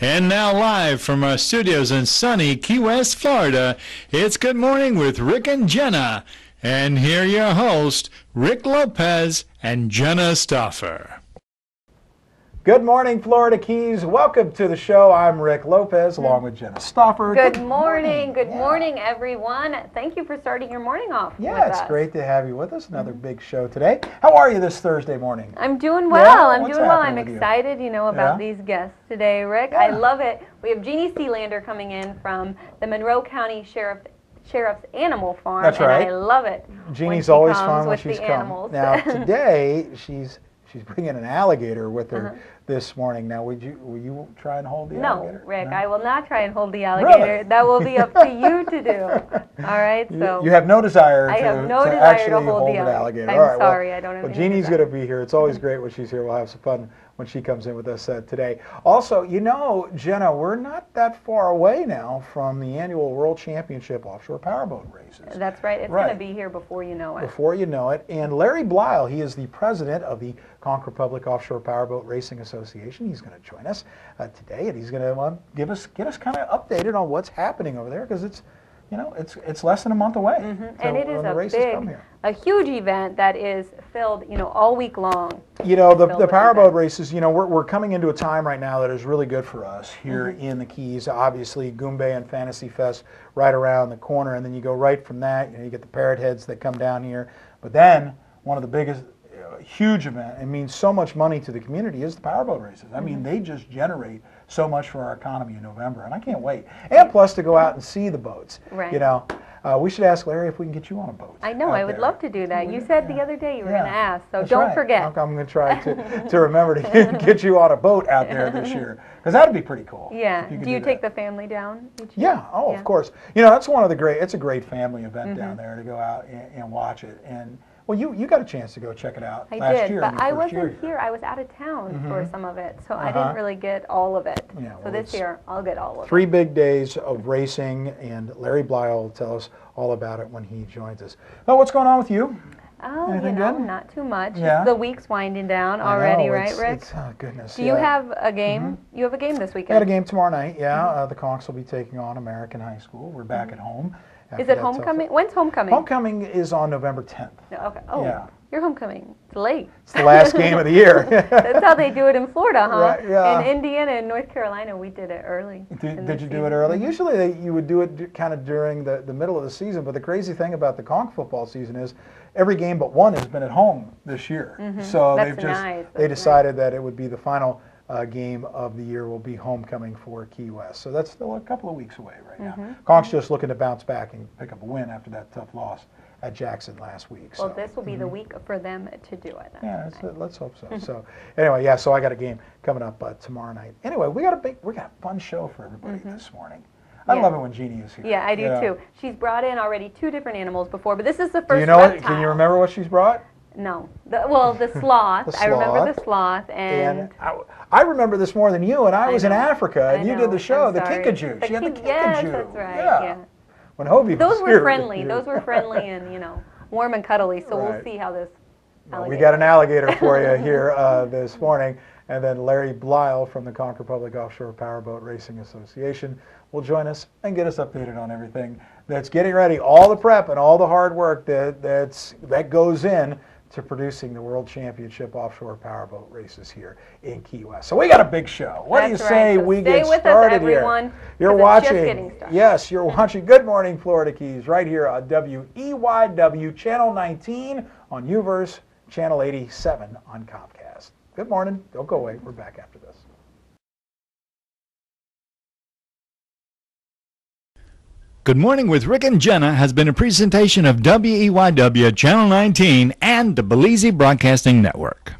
And now live from our studios in sunny Key West, Florida, it's Good Morning with Rick and Jenna. And here are your hosts, Rick Lopez and Jenna Stauffer. Good morning, Florida Keys. Welcome to the show. I'm Rick Lopez, along with Jenna Stauffer. Good morning. Good morning, everyone. Thank you for starting your morning off with us. Great to have you with us. Another big show today. How are you this Thursday morning? I'm doing well. Yeah, I'm doing well. I'm excited, about these guests today, Rick. Yeah. I love it. We have Jeannie Sealander coming in from the Monroe County Sheriff's Animal Farm. That's right. And I love it. Jeannie's always fun when she's come. Now, today, she's bringing an alligator with her this morning. Now, will you try and hold the alligator? Rick, no, Rick, I will not try and hold the alligator. Really? That will be up to you to do. All right, so you have no desire to hold the alligator. I'm sorry, I don't have Jeannie's going to be here. It's always great when she's here. We'll have some fun when she comes in with us today. Also, Jenna, we're not that far away now from the annual World Championship Offshore Powerboat Races. That's right. It's going to be here before you know it. Before you know it. And Larry Blyle, he is the president of the Conch Republic Offshore Powerboat Racing Association. He's going to join us today, and he's going to get us kind of updated on what's happening over there, because it's less than a month away. And it is a huge event that is filled, all week long. The powerboat races, we're coming into a time right now that is really good for us here in the Keys. Obviously, Goombay and Fantasy Fest right around the corner, and then you go right from that, you get the Parrot Heads that come down here. But then, one of the biggest, huge event, it means so much money to the community, is the powerboat races. I mean, they just generate so much for our economy in November, and I can't wait. And plus to go out and see the boats. Right. We should ask Larry if we can get you on a boat. I know, I would love to do that. You said the other day you were going to ask, so don't forget. I'm going to try to remember to get you on a boat out there this year, because that would be pretty cool. Yeah. Do you take the family down each year? Yeah. Of course. That's one of the great, it's a great family event down there to go out and watch it. And well, you got a chance to go check it out last year. I did, but I wasn't here. I was out of town for some of it, so I didn't really get all of it. Yeah, so this year, I'll get all of it. 3 big days of racing, and Larry Blyle will tell us all about it when he joins us. Now, what's going on with you? Oh, not too much. Yeah. The week's winding down already, right, Rick? Oh, goodness. Do you have a game? You have a game this weekend? I had a game tomorrow night, the Conchs will be taking on American High School. We're back at home. Is it homecoming? When's homecoming? Homecoming is on November 10th. Okay. Oh, yeah. You're homecoming. It's late. It's the last game of the year. That's how they do it in Florida, huh? Right, yeah. In Indiana and North Carolina, we did it early. Did you do it early? Usually you would do it kind of during the middle of the season, but the crazy thing about the Conch football season is every game but one has been at home this year. So they decided that it would be the final game of the year will be homecoming for Key West. So that's still a couple of weeks away right now. Conch's just looking to bounce back and pick up a win after that tough loss at Jackson last week. Well, this will be the week for them to do it. Yeah, let's hope so. So anyway, so I got a game coming up tomorrow night. Anyway, we got a fun show for everybody this morning. I love it when Jeannie is here. Yeah, I do too. She's brought in already 2 different animals before, but this is the first reptile. Can you remember what she's brought? No. The sloth. I remember the sloth. And I remember this more than you, and I was in Africa, and you did the show, the Kinkajou. She had the Kinkajou. Yes, that's right. Yeah. When Hobie was here. Those were friendly and, warm and cuddly, so we'll see how this alligator... We got an alligator for you here this morning, and then Larry Blyle from the Conch Republic Offshore Powerboat Racing Association will join us and get us updated on everything that's getting ready, all the prep and all the hard work that goes in to producing the World Championship Offshore Powerboat Races here in Key West. So we got a big show. What do you say we get started, everyone? You're watching. Yes, you're watching Good Morning Florida Keys right here on WEYW Channel 19 on Uverse, Channel 87 on Comcast. Good morning. Don't go away. We're back after this. Good Morning with Rick and Jenna has been a presentation of WEYW Channel 19 and the Belize Broadcasting Network.